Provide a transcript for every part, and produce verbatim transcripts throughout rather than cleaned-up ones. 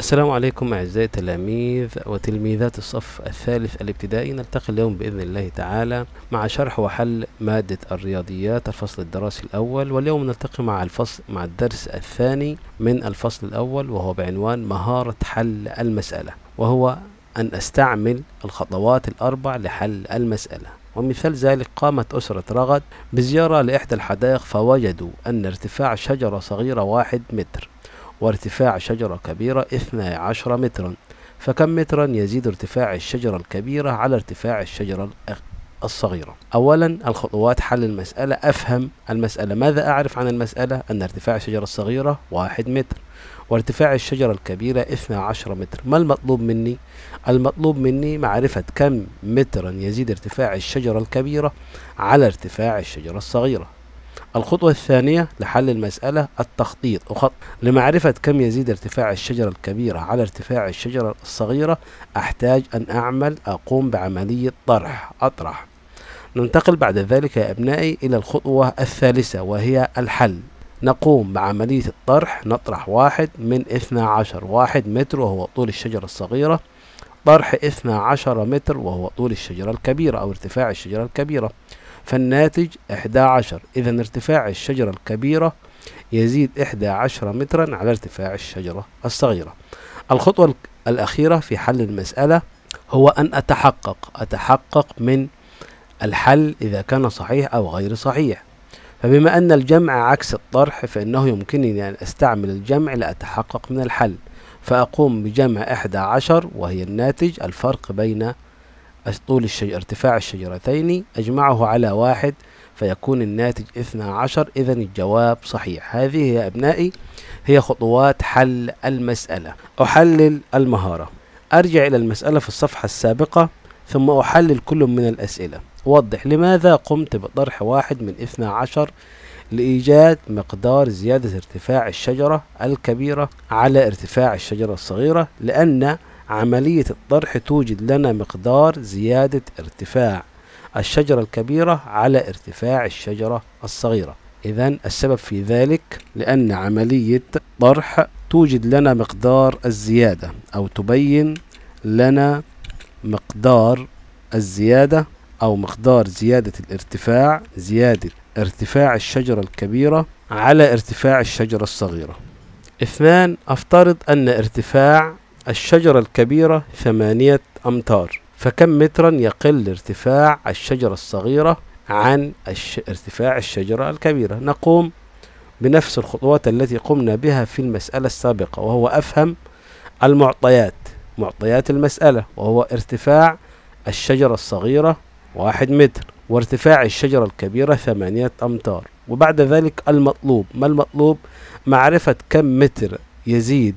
السلام عليكم أعزائي تلاميذ وتلميذات الصف الثالث الابتدائي. نلتقي اليوم بإذن الله تعالى مع شرح وحل مادة الرياضيات الفصل الدراسي الأول، واليوم نلتقي مع الفصل مع الدرس الثاني من الفصل الأول، وهو بعنوان مهارة حل المسألة، وهو أن أستعمل الخطوات الأربع لحل المسألة. ومثال ذلك قامت أسرة رغد بزيارة لإحدى الحدائق، فوجدوا أن ارتفاع شجرة صغيرة واحد متر وارتفاع شجرة كبيرة اثنا عشر مترا، فكم مترا يزيد ارتفاع الشجرة الكبيرة على ارتفاع الشجرة الصغيرة؟ أولا الخطوات حل المسألة، أفهم المسألة. ماذا أعرف عن المسألة؟ أن ارتفاع الشجرة الصغيرة واحد متر وارتفاع الشجرة الكبيرة اثنا عشر متر. ما المطلوب مني؟ المطلوب مني معرفة كم مترا يزيد ارتفاع الشجرة الكبيرة على ارتفاع الشجرة الصغيرة. الخطوة الثانية لحل المسألة التخطيط، أخطط لمعرفة كم يزيد ارتفاع الشجرة الكبيرة على ارتفاع الشجرة الصغيرة. أحتاج أن أعمل أقوم بعملية طرح أطرح. ننتقل بعد ذلك يا أبنائي إلى الخطوة الثالثة وهي الحل. نقوم بعملية الطرح، نطرح واحد من اثنا عشر، واحد متر وهو طول الشجرة الصغيرة، طرح اثنا عشر متر وهو طول الشجرة الكبيرة أو ارتفاع الشجرة الكبيرة، فالناتج إحدى عشر. إذا ارتفاع الشجرة الكبيرة يزيد إحدى عشر مترا على ارتفاع الشجرة الصغيرة. الخطوة الأخيرة في حل المسألة هو أن أتحقق أتحقق من الحل إذا كان صحيح أو غير صحيح. فبما أن الجمع عكس الطرح فإنه يمكنني أن أستعمل الجمع لأتحقق من الحل، فأقوم بجمع إحدى عشر وهي الناتج، الفرق بين طول الشجر ارتفاع الشجرتين، أجمعه على واحد فيكون الناتج اثنا عشر. إذا الجواب صحيح. هذه يا أبنائي هي خطوات حل المسألة. أحلل المهارة، أرجع إلى المسألة في الصفحة السابقة ثم أحلل كل من الأسئلة. وضح لماذا قمت بطرح واحد من اثنا عشر لإيجاد مقدار زيادة ارتفاع الشجرة الكبيرة على ارتفاع الشجرة الصغيرة، لأن عملية الطرح توجد لنا مقدار زيادة ارتفاع الشجرة الكبيرة على ارتفاع الشجرة الصغيرة. إذن السبب في ذلك لأن عملية طرح توجد لنا مقدار الزيادة أو تبين لنا مقدار الزيادة أو مقدار زيادة الارتفاع، زيادة ارتفاع الشجرة الكبيرة على ارتفاع الشجرة الصغيرة. اثنان، أفترض أن ارتفاع الشجرة الكبيرة ثمانية أمتار، فكم مترا يقل ارتفاع الشجرة الصغيرة عن الش... ارتفاع الشجرة الكبيرة؟ نقوم بنفس الخطوات التي قمنا بها في المسألة السابقة، وهو أفهم المعطيات، معطيات المسألة، وهو ارتفاع الشجرة الصغيرة واحد متر وارتفاع الشجرة الكبيرة ثمانية أمتار. وبعد ذلك المطلوب، ما المطلوب؟ معرفة كم متر يزيد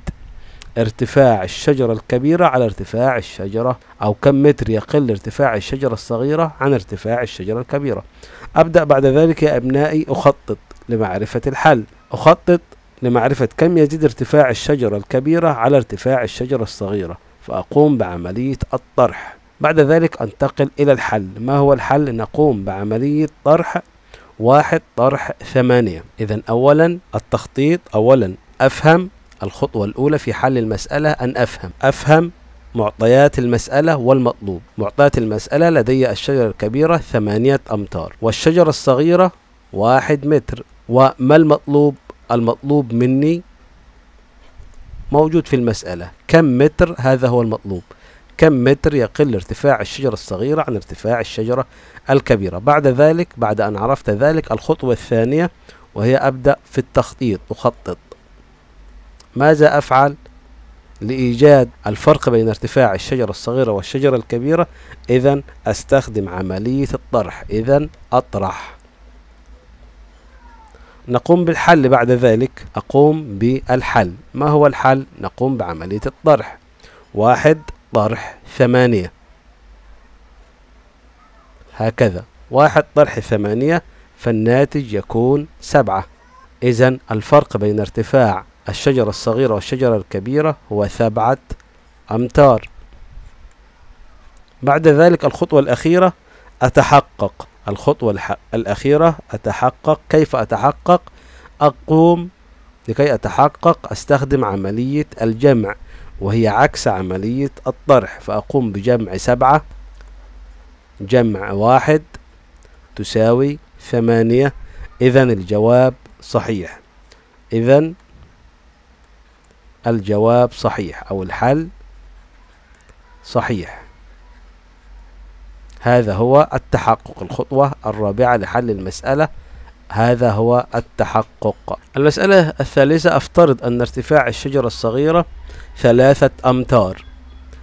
ارتفاع الشجرة الكبيرة على ارتفاع الشجرة، أو كم متر يقل ارتفاع الشجرة الصغيرة عن ارتفاع الشجرة الكبيرة. أبدأ بعد ذلك يا أبنائي أخطط لمعرفة الحل، أخطط لمعرفة كم يزيد ارتفاع الشجرة الكبيرة على ارتفاع الشجرة الصغيرة، فأقوم بعملية الطرح. بعد ذلك أنتقل إلى الحل. ما هو الحل؟ نقوم بعملية طرح واحد، طرح ثمانية. إذن أولا التخطيط، أولا أفهم. الخطوة الأولى في حل المسألة أن أفهم أفهم معطيات المسألة والمطلوب. معطيات المسألة لدي الشجرة الكبيرة ثمانية أمتار والشجرة الصغيرة واحد متر، وما المطلوب؟ المطلوب مني موجود في المسألة، كم متر، هذا هو المطلوب، كم متر يقل ارتفاع الشجرة الصغيرة عن ارتفاع الشجرة الكبيرة. بعد ذلك، بعد أن عرفت ذلك، الخطوة الثانية وهي أبدأ في التخطيط. أخطط، ماذا أفعل لإيجاد الفرق بين ارتفاع الشجرة الصغيرة والشجرة الكبيرة؟ إذا أستخدم عملية الطرح، إذا أطرح. نقوم بالحل بعد ذلك، أقوم بالحل. ما هو الحل؟ نقوم بعملية الطرح، واحد طرح ثمانية، هكذا، واحد طرح ثمانية، فالناتج يكون سبعة. إذا الفرق بين ارتفاع الشجرة الصغيرة والشجرة الكبيرة هو سبعة أمتار. بعد ذلك الخطوة الأخيرة أتحقق. الخطوة الأخيرة أتحقق. كيف أتحقق؟ أقوم لكي أتحقق أستخدم عملية الجمع، وهي عكس عملية الطرح، فأقوم بجمع سبعة جمع واحد تساوي ثمانية. إذن الجواب صحيح، إذن الجواب صحيح أو الحل صحيح. هذا هو التحقق، الخطوة الرابعة لحل المسألة، هذا هو التحقق. المسألة الثالثة: أفترض أن ارتفاع الشجرة الصغيرة ثلاثة أمتار،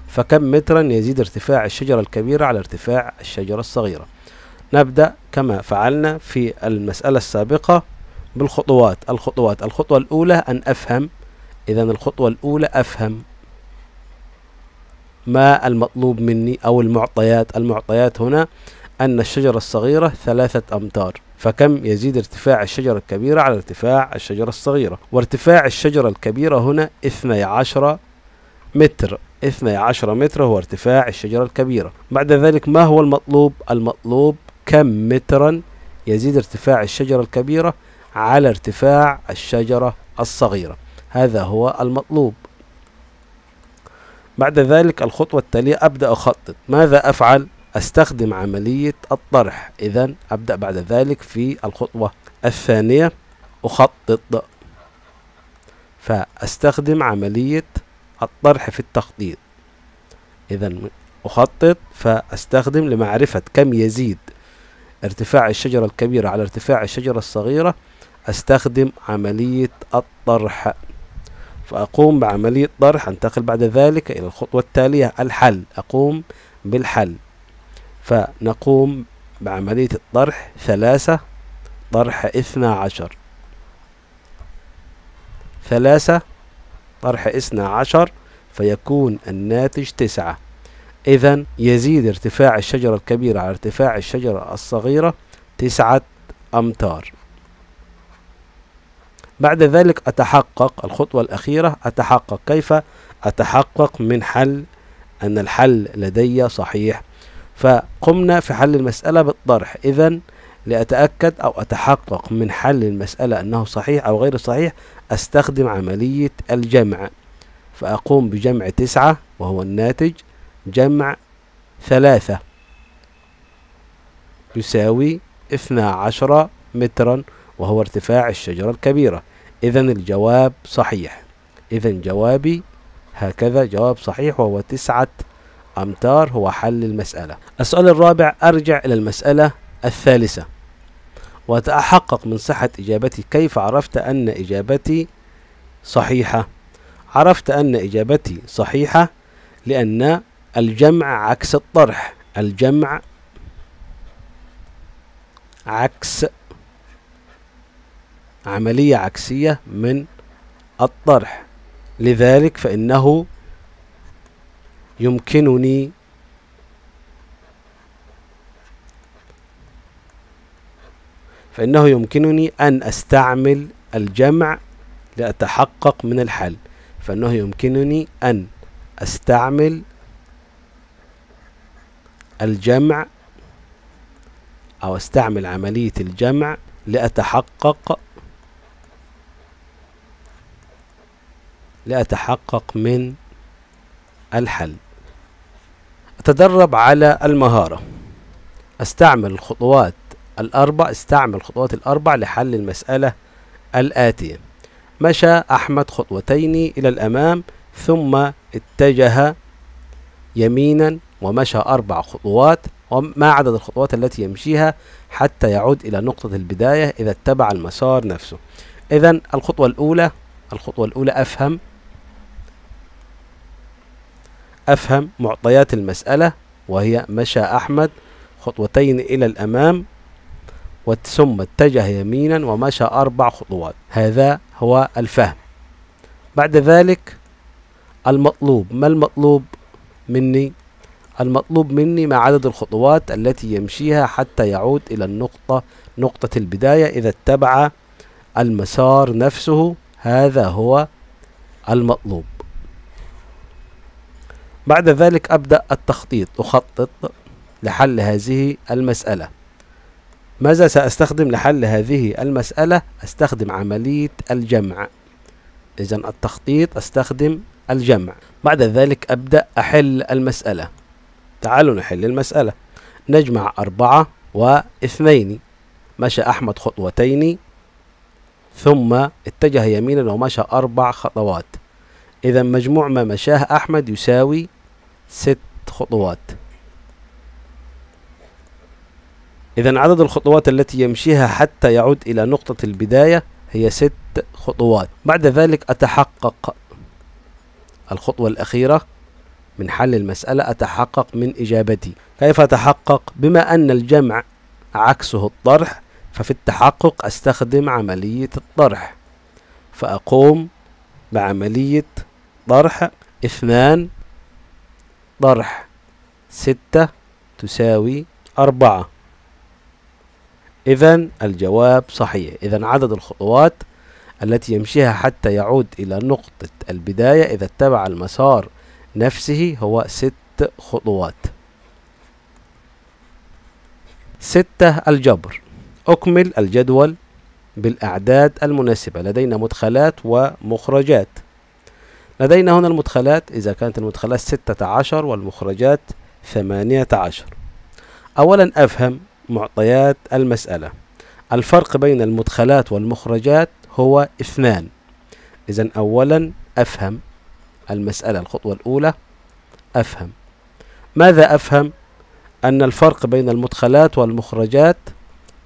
فكم مترا يزيد ارتفاع الشجرة الكبيرة على ارتفاع الشجرة الصغيرة؟ نبدأ كما فعلنا في المسألة السابقة بالخطوات. الخطوات: الخطوة الأولى أن أفهم، إذا الخطوة الأولى أفهم ما المطلوب مني أو المعطيات. المعطيات هنا أن الشجرة الصغيرة ثلاثة أمتار، فكم يزيد ارتفاع الشجرة الكبيرة على ارتفاع الشجرة الصغيرة؟ وارتفاع الشجرة الكبيرة هنا اثني عشر متر، اثني عشر متر هو ارتفاع الشجرة الكبيرة. بعد ذلك ما هو المطلوب؟ المطلوب كم مترا يزيد ارتفاع الشجرة الكبيرة على ارتفاع الشجرة الصغيرة، هذا هو المطلوب. بعد ذلك الخطوة التالية أبدأ أخطط. ماذا أفعل؟ أستخدم عملية الطرح، إذن أبدأ بعد ذلك في الخطوة الثانية أخطط، فأستخدم عملية الطرح في التخطيط. إذن أخطط فأستخدم لمعرفة كم يزيد ارتفاع الشجرة الكبيرة على ارتفاع الشجرة الصغيرة، أستخدم عملية الطرح، فأقوم بعملية طرح. أنتقل بعد ذلك إلى الخطوة التالية الحل، أقوم بالحل، فنقوم بعملية الطرح ثلاثة طرح اثنى عشر، ثلاثة طرح اثنى عشر فيكون الناتج تسعة. إذن يزيد ارتفاع الشجرة الكبيرة على ارتفاع الشجرة الصغيرة تسعة أمتار. بعد ذلك أتحقق، الخطوة الأخيرة أتحقق. كيف أتحقق من حل أن الحل لدي صحيح؟ فقمنا في حل المسألة بالطرح، إذن لأتأكد أو أتحقق من حل المسألة أنه صحيح أو غير صحيح أستخدم عملية الجمع، فأقوم بجمع تسعة وهو الناتج جمع ثلاثة يساوي اثنى عشر مترا وهو ارتفاع الشجرة الكبيرة. إذن الجواب صحيح، إذن جوابي هكذا، جواب صحيح وهو تسعة أمتار، هو حل المسألة. السؤال الرابع: أرجع إلى المسألة الثالثة وأتحقق من صحة إجابتي. كيف عرفت أن إجابتي صحيحة؟ عرفت أن إجابتي صحيحة لأن الجمع عكس الطرح، الجمع عكس، عملية عكسية من الطرح، لذلك فإنه يمكنني فإنه يمكنني أن أستعمل الجمع لأتحقق من الحل، فإنه يمكنني أن أستعمل الجمع أو أستعمل عملية الجمع لأتحقق لأتحقق من الحل. أتدرب على المهارة، أستعمل الخطوات الأربع استعمل الخطوات الأربع لحل المسألة الآتية. مشى أحمد خطوتين إلى الأمام ثم اتجه يمينا ومشى أربع خطوات، وما عدد الخطوات التي يمشيها حتى يعود إلى نقطة البداية إذا اتبع المسار نفسه. إذن الخطوة الأولى الخطوة الأولى أفهم أفهم معطيات المسألة، وهي مشى أحمد خطوتين إلى الأمام ثم اتجه يمينا ومشى أربع خطوات، هذا هو الفهم. بعد ذلك المطلوب، ما المطلوب مني؟ المطلوب مني ما عدد الخطوات التي يمشيها حتى يعود إلى النقطة نقطة البداية إذا اتبع المسار نفسه، هذا هو المطلوب. بعد ذلك أبدأ التخطيط، أخطط لحل هذه المسألة. ماذا سأستخدم لحل هذه المسألة؟ أستخدم عملية الجمع. إذن التخطيط أستخدم الجمع. بعد ذلك أبدأ أحل المسألة. تعالوا نحل المسألة. نجمع أربعة واثنين. مشى أحمد خطوتين ثم اتجه يمينا ومشى أربع خطوات. إذا مجموع ما مشاه أحمد يساوي ست خطوات. إذا عدد الخطوات التي يمشيها حتى يعود إلى نقطة البداية هي ست خطوات. بعد ذلك أتحقق الخطوة الأخيرة من حل المسألة، أتحقق من إجابتي. كيف أتحقق؟ بما أن الجمع عكسه الطرح، ففي التحقق أستخدم عملية الطرح، فأقوم بعملية طرح. اثنان طرح ستة تساوي أربعة. إذا الجواب صحيح. إذا عدد الخطوات التي يمشيها حتى يعود إلى نقطة البداية إذا اتبع المسار نفسه هو ست خطوات. ستة الجبر. أكمل الجدول بالأعداد المناسبة. لدينا مدخلات ومخرجات. لدينا هنا المدخلات، إذا كانت المدخلات ستة عشر والمخرجات ثمانية عشر. أولا أفهم معطيات المسألة. الفرق بين المدخلات والمخرجات هو اثنان. إذا أولا أفهم المسألة. الخطوة الأولى أفهم. ماذا أفهم؟ أن الفرق بين المدخلات والمخرجات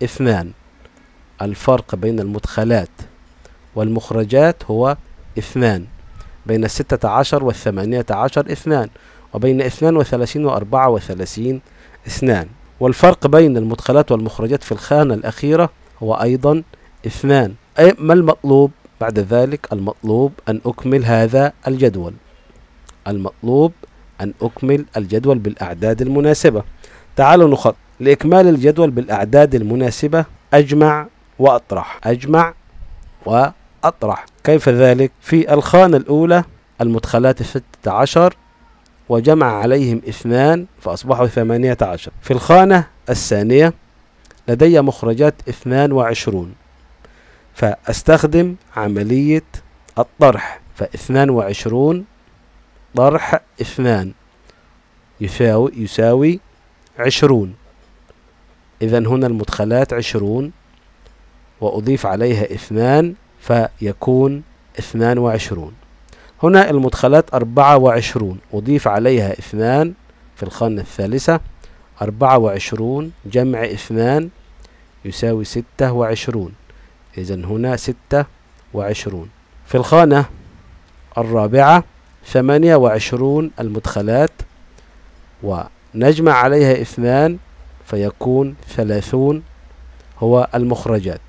اثنان. الفرق بين المدخلات والمخرجات هو اثنان. بين الستة عشر والثمانية عشر اثنان، وبين اثنان وثلاثين وأربعة وثلاثين اثنان. والفرق بين المدخلات والمخرجات في الخانة الأخيرة هو أيضا اثنان. أي ما المطلوب بعد ذلك؟ المطلوب أن أكمل هذا الجدول. المطلوب أن أكمل الجدول بالأعداد المناسبة. تعالوا نخط. لإكمال الجدول بالأعداد المناسبة أجمع وأطرح. أجمع وأطرح. كيف ذلك؟ في الخانة الأولى المدخلات ستة عشر وجمع عليهم اثنان فأصبحوا ثمانية عشر. في الخانة الثانية لدي مخرجات اثنان وعشرون فأستخدم عملية الطرح، فاثنان وعشرون طرح اثنان يساوي يساوي عشرون. إذا هنا المدخلات عشرون وأضيف عليها اثنان فيكون اثنان وعشرون. هنا المدخلات أربعة وعشرون أضيف عليها اثنان في الخانة الثالثة. أربعة وعشرون جمع اثنان يساوي ستة وعشرون. إذا هنا ستة وعشرون. في الخانة الرابعة ثمانية وعشرون المدخلات ونجمع عليها اثنان فيكون ثلاثون هو المخرجات.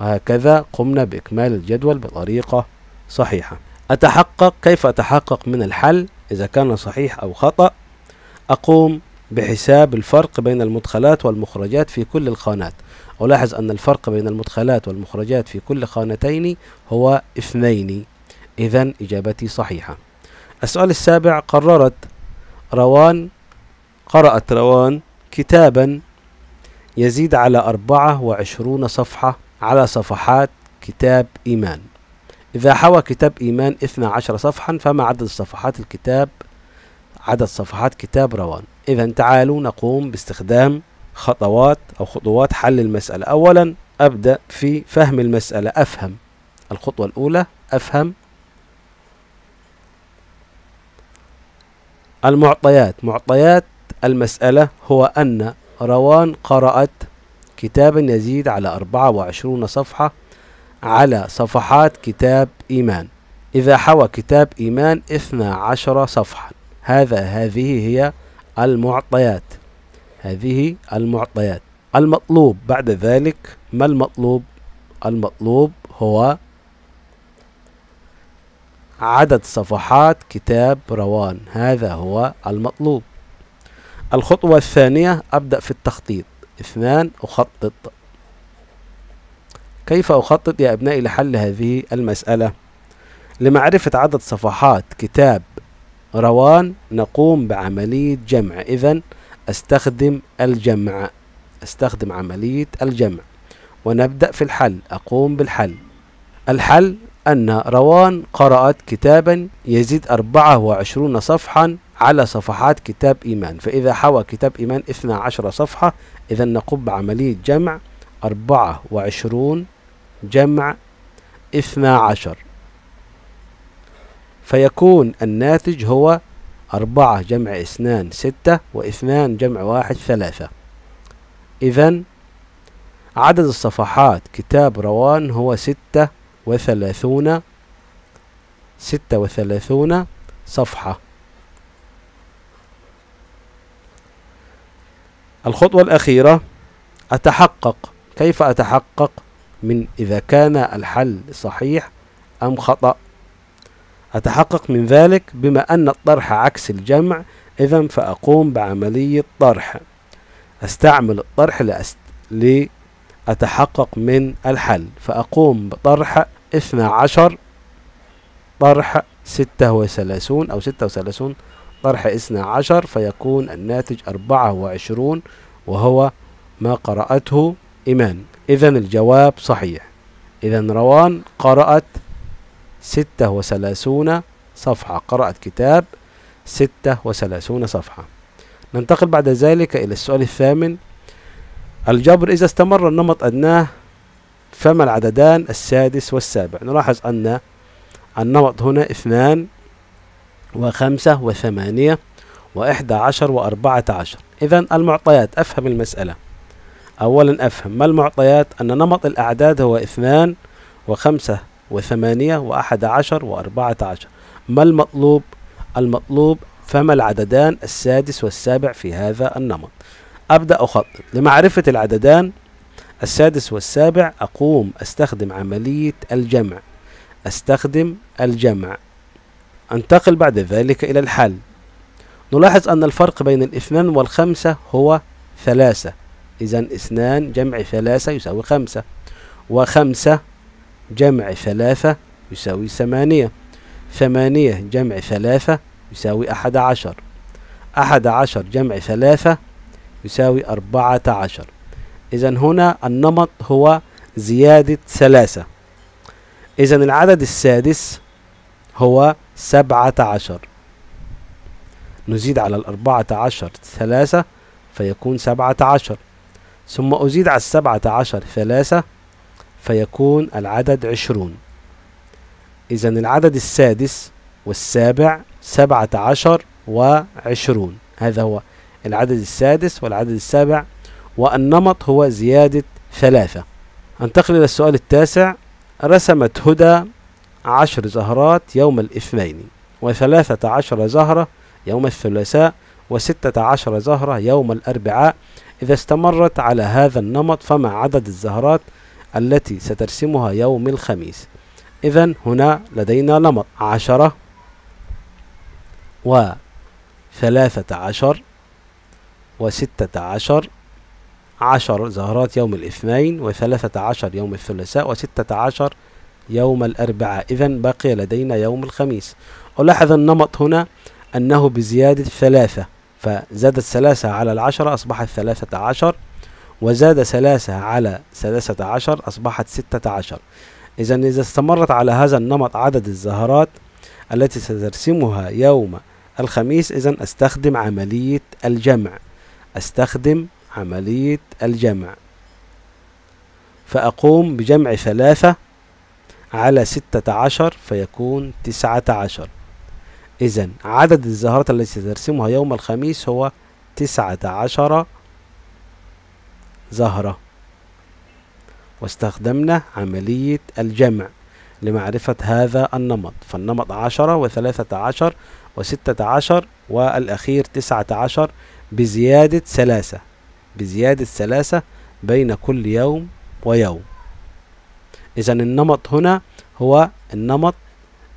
وهكذا قمنا بإكمال الجدول بطريقة صحيحة. أتحقق. كيف أتحقق من الحل إذا كان صحيح أو خطأ؟ أقوم بحساب الفرق بين المدخلات والمخرجات في كل الخانات. ألاحظ أن الفرق بين المدخلات والمخرجات في كل خانتين هو اثنين. إذا إجابتي صحيحة. السؤال السابع. قررت روان قرأت روان كتابا يزيد على أربعة وعشرون صفحة على صفحات كتاب إيمان. إذا حوى كتاب إيمان اثنى عشر صفحا فما عدد صفحات الكتاب عدد صفحات كتاب روان؟ إذا تعالوا نقوم باستخدام خطوات أو خطوات حل المسألة. أولا أبدأ في فهم المسألة. أفهم. الخطوة الأولى أفهم. المعطيات. معطيات المسألة هو أن روان قرأت كتابا يزيد على أربعة وعشرون صفحة على صفحات كتاب إيمان. إذا حوى كتاب إيمان اثنى عشر صفحة. هذا هذه هي المعطيات. هذه المعطيات. المطلوب بعد ذلك ما المطلوب؟ المطلوب هو عدد صفحات كتاب روان. هذا هو المطلوب. الخطوة الثانية أبدأ في التخطيط. اثنان أخطط. كيف أخطط يا أبنائي لحل هذه المسألة؟ لمعرفة عدد صفحات كتاب روان نقوم بعملية جمع. إذا أستخدم الجمع. أستخدم عملية الجمع ونبدأ في الحل. أقوم بالحل. الحل أن روان قرأت كتابا يزيد أربعة وعشرين صفحا على صفحات كتاب إيمان، فإذا حوى كتاب إيمان اثنتي عشرة صفحة إذا نقوم بعملية جمع أربعة وعشرين جمع اثنتي عشرة، فيكون الناتج هو أربعة جمع اثنان ستة، واثنان جمع واحد ثلاثة. إذا عدد الصفحات كتاب روان هو ستة وثلاثون ستة وثلاثون صفحة. الخطوة الأخيرة أتحقق، كيف أتحقق من إذا كان الحل صحيح أم خطأ؟ أتحقق من ذلك بما أن الطرح عكس الجمع، إذن فأقوم بعملية طرح، أستعمل الطرح لأست... لأتحقق من الحل، فأقوم بطرح اثنتي عشرة طرح ستة وثلاثين أو ستة وثلاثين طرح اثنتي عشرة، فيكون الناتج أربعة وعشرين وهو ما قرأته إيمان. إذا الجواب صحيح، إذا روان قرأت ستة وثلاثون صفحة، قرأت كتاب ستة وثلاثون صفحة. ننتقل بعد ذلك إلى السؤال الثامن، الجبر إذا استمر النمط أدناه فما العددان السادس والسابع؟ نلاحظ أن النمط هنا اثنان وخمسة وثمانية وإحدى عشر وأربعة عشر. إذن المعطيات، أفهم المسألة. أولا أفهم ما المعطيات، أن نمط الأعداد هو اثنان وخمسة وثمانية وأحد عشر وأربعة عشر. ما المطلوب؟ المطلوب فما العددان السادس والسابع في هذا النمط. أبدأ أخطط لمعرفة العددان السادس والسابع، أقوم أستخدم عملية الجمع، أستخدم الجمع. أنتقل بعد ذلك إلى الحل، نلاحظ أن الفرق بين الاثنان والخمسة هو ثلاثة، إذا اثنان جمع ثلاثة يساوي خمسة، وخمسة جمع ثلاثة يساوي ثمانية، ثمانية جمع ثلاثة يساوي أحد عشر، أحد عشر جمع ثلاثة يساوي أربعة عشر. إذا هنا النمط هو زيادة ثلاثة. إذا العدد السادس هو سبعة عشر، نزيد على الأربعة عشر ثلاثة فيكون سبعة عشر، ثم أزيد على السبعة عشر ثلاثة فيكون العدد عشرون. إذا العدد السادس والسابع سبعة عشر وعشرون، هذا هو العدد السادس والعدد السابع، والنمط هو زيادة ثلاثة. أنتقل إلى السؤال التاسع، رسمت هدى عشر زهرات يوم الاثنين، وثلاثة عشر زهرة يوم الثلاثاء، وستة عشر زهرة يوم الأربعاء. إذا استمرت على هذا النمط فما عدد الزهرات التي سترسمها يوم الخميس؟ إذا هنا لدينا نمط عشرة وثلاثة عشر وستة عشر، عشر زهرات يوم الاثنين وثلاثة عشر يوم الثلاثاء وستة عشر يوم الأربعاء. إذا بقي لدينا يوم الخميس. ألاحظ النمط هنا أنه بزيادة ثلاثة، فزادت ثلاثة على العشرة أصبحت ثلاثة عشر، وزاد ثلاثة على ثلاثة عشر أصبحت ستة عشر. إذا إذا استمرت على هذا النمط عدد الزهرات التي سترسمها يوم الخميس، إذا أستخدم عملية الجمع، أستخدم عملية الجمع، فأقوم بجمع ثلاثة على ستة عشر فيكون تسعة عشر. إذا عدد الزهرات التي سترسمها يوم الخميس هو تسعة عشر زهرة، واستخدمنا عملية الجمع لمعرفة هذا النمط، فالنمط عشرة وثلاثة عشر وستة عشر والأخير تسعة عشر بزيادة ثلاثة، بزيادة ثلاثة بين كل يوم ويوم. إذا النمط هنا هو النمط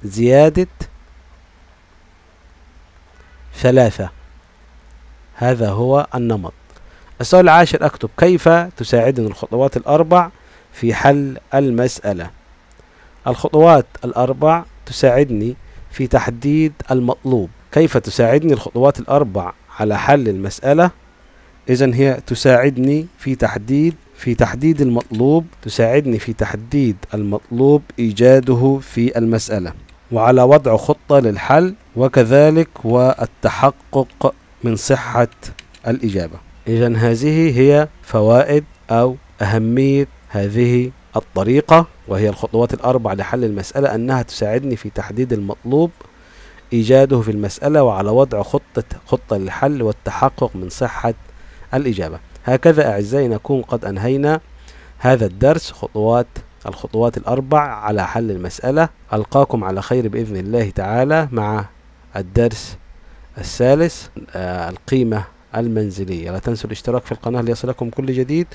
زيادة ثلاثة، هذا هو النمط. السؤال العاشر، أكتب كيف تساعدني الخطوات الأربع في حل المسألة. الخطوات الأربع تساعدني في تحديد المطلوب. كيف تساعدني الخطوات الأربع على حل المسألة؟ إذن هي تساعدني في تحديد في تحديد المطلوب تساعدني في تحديد المطلوب إيجاده في المسألة وعلى وضع خطة للحل، وكذلك والتحقق من صحة الإجابة. إذن هذه هي فوائد أو أهمية هذه الطريقة، وهي الخطوات الأربع لحل المسألة، أنها تساعدني في تحديد المطلوب إيجاده في المسألة وعلى وضع خطة خطة للحل والتحقق من صحة الإجابة. هكذا أعزائي نكون قد أنهينا هذا الدرس، خطوات الخطوات الأربع على حل المسألة. ألقاكم على خير بإذن الله تعالى مع الدرس الثالث، القيمة المنزلية. لا تنسوا الاشتراك في القناة ليصلكم كل جديد،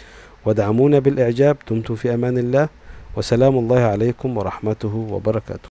ودعمونا بالإعجاب. دمتم في أمان الله، وسلام الله عليكم ورحمته وبركاته.